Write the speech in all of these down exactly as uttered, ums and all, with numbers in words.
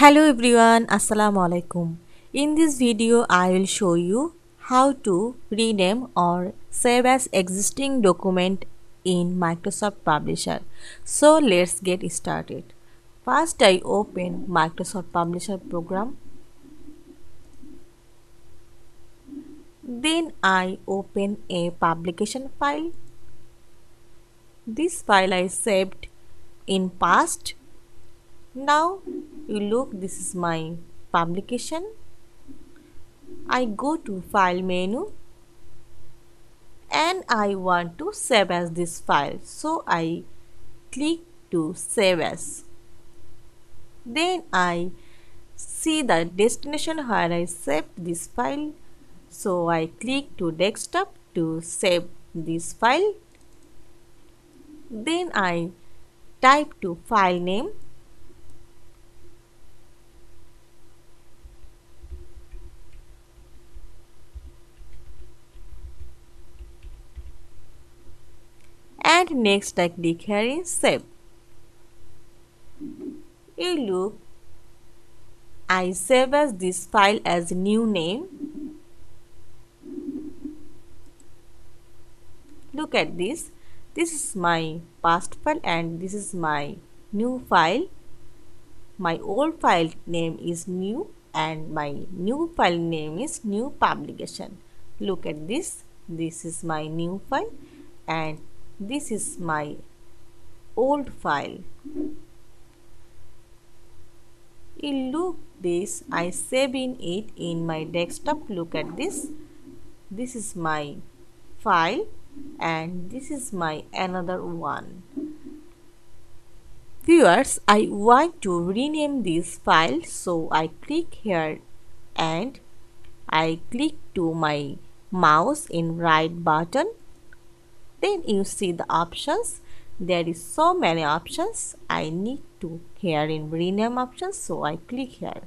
Hello everyone, assalamu alaikum. In this video I will show you how to rename or save as existing document in Microsoft Publisher. So let's get started. First I open Microsoft Publisher program, then I open a publication file. This file I saved in past. Now you look, this is my publication. I go to file menu and I want to save as this file, so I click to save as. Then I see the destination where I saved this file, so I click to desktop to save this file. Then I type to file name. And next I click here in save. You look, I save as this file as new name. Look at this. This is my past file and this is my new file. My old file name is new and my new file name is new publication. Look at this. This is my new file and this is my old file. You look this, I save in it in my desktop. Look at this. This is my file and this is my another one. Viewers, I want to rename this file, so I click here and I click to my mouse in right button. Then you see the options. There is so many options. I need to here in rename options, so I click here.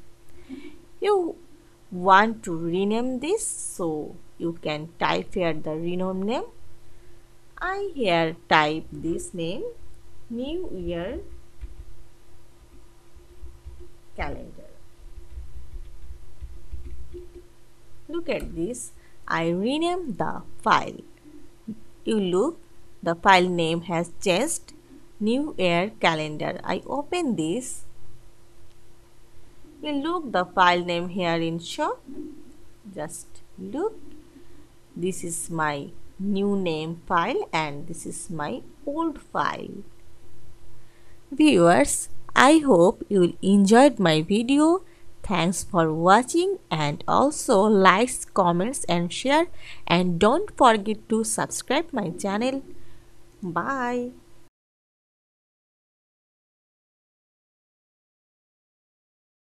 You want to rename this, so you can type here the rename name. I here type this name, New Year Calendar. Look at this. I rename the file. You look, the file name has changed, New Year Calendar. I open this. You look, the file name here in show. Just look, this is my new name file and this is my old file. Viewers, I hope you will enjoyed my video. Thanks for watching, and also likes, comments and share, and don't forget to subscribe my channel. Bye.